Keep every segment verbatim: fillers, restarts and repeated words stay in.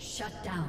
Shut down.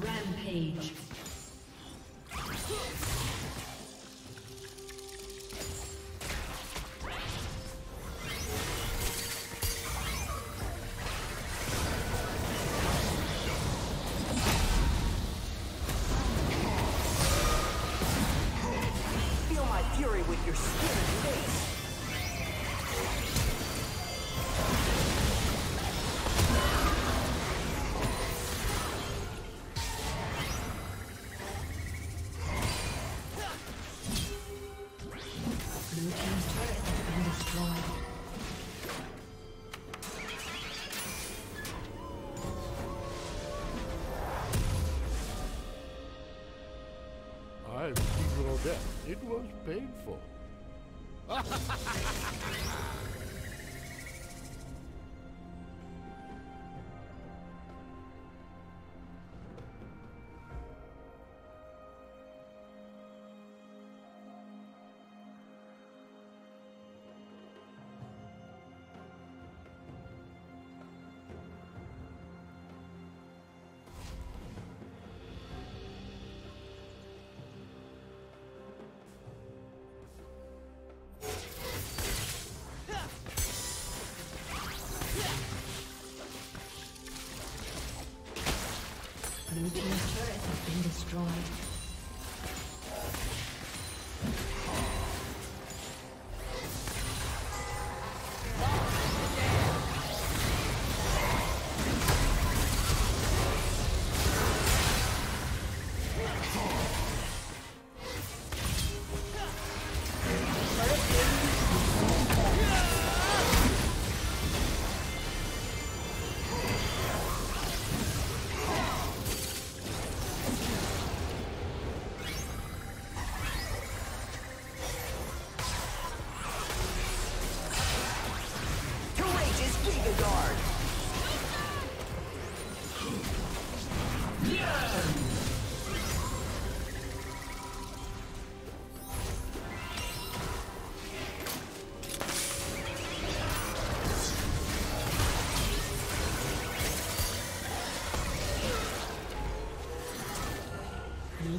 Rampage. It was painful. Blue team's turret has been destroyed. Blue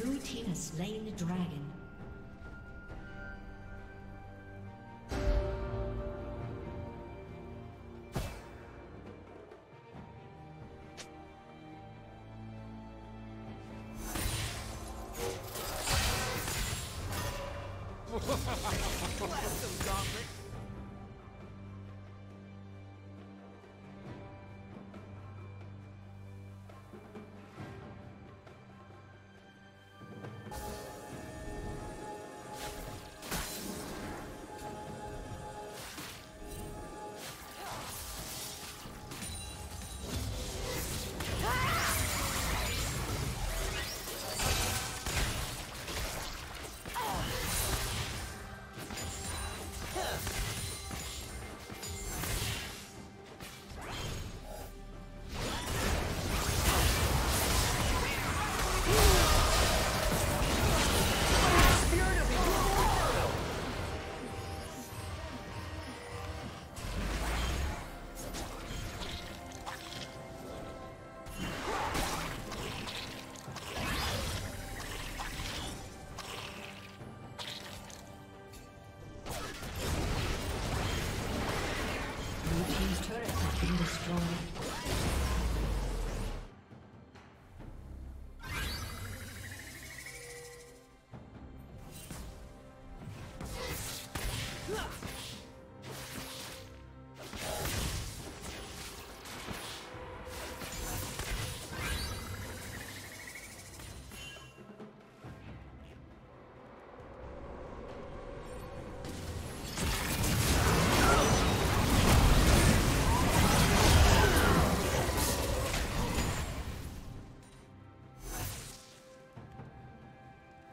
Blue team has slain the dragon.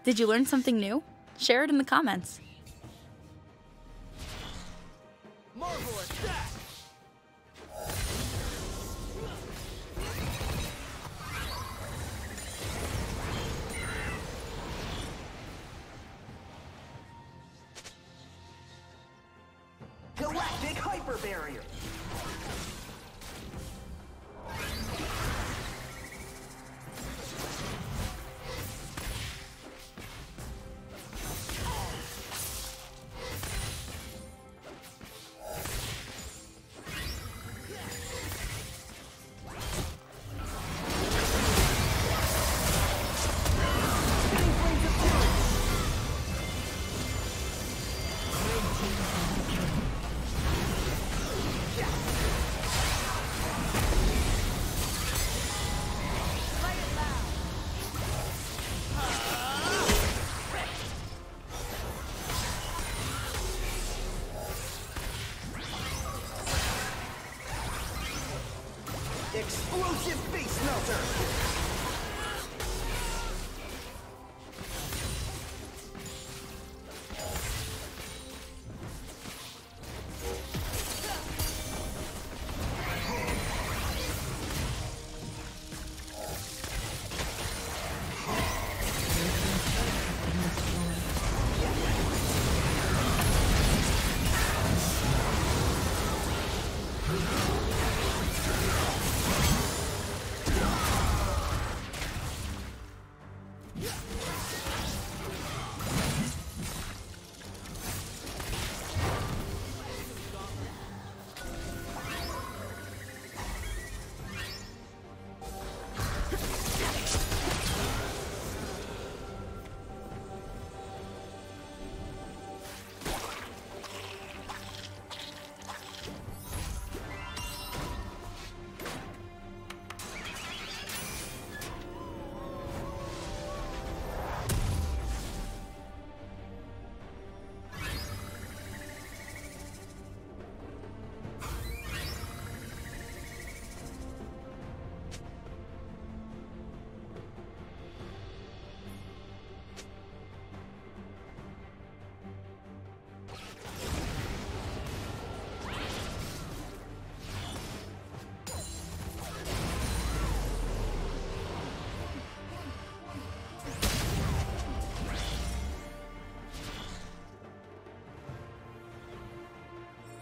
Did you learn something new? Share it in the comments. Marvelous attack! Galactic Hyper Barrier! Explosive Beast Melter!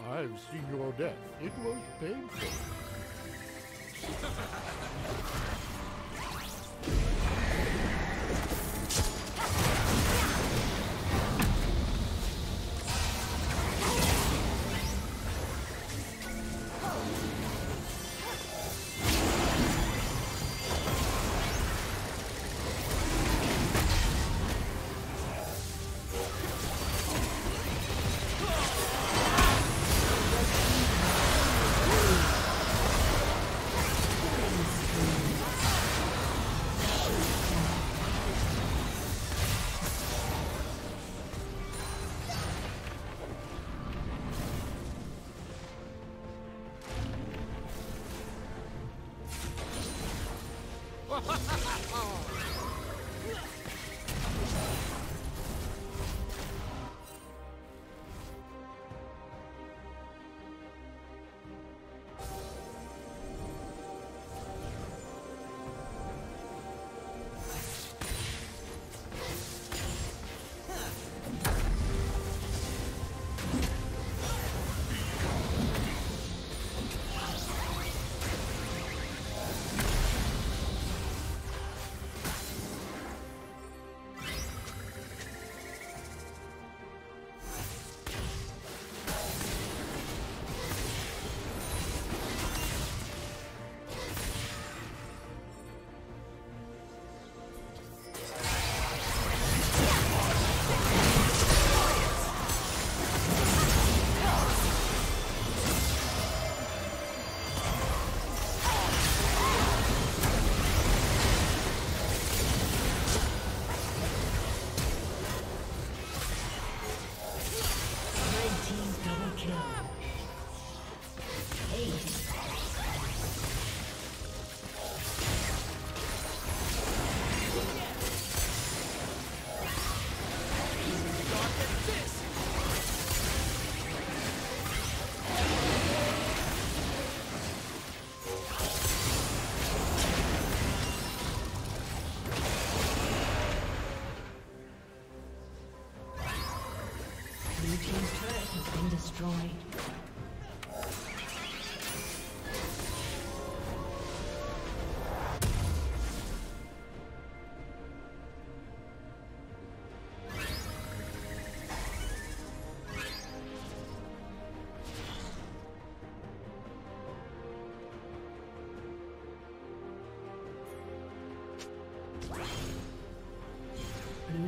I've seen your death. It was painful. Blue has been destroyed. Blue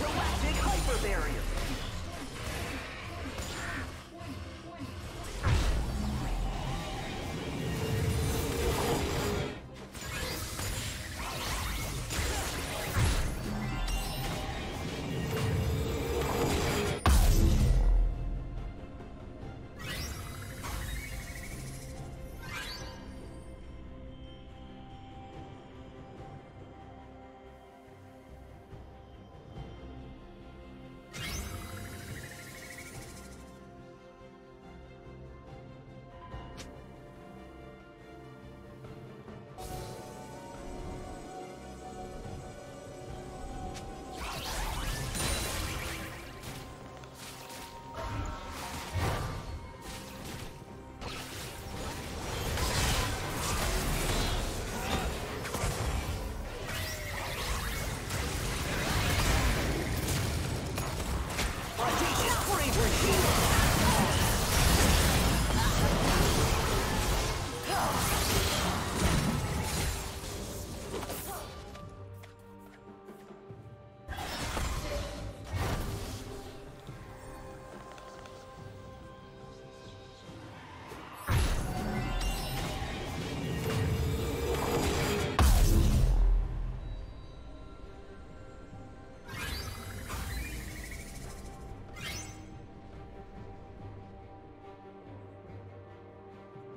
Galactic Hyper Barrier.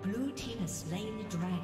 Blue team has slain the dragon.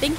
Thank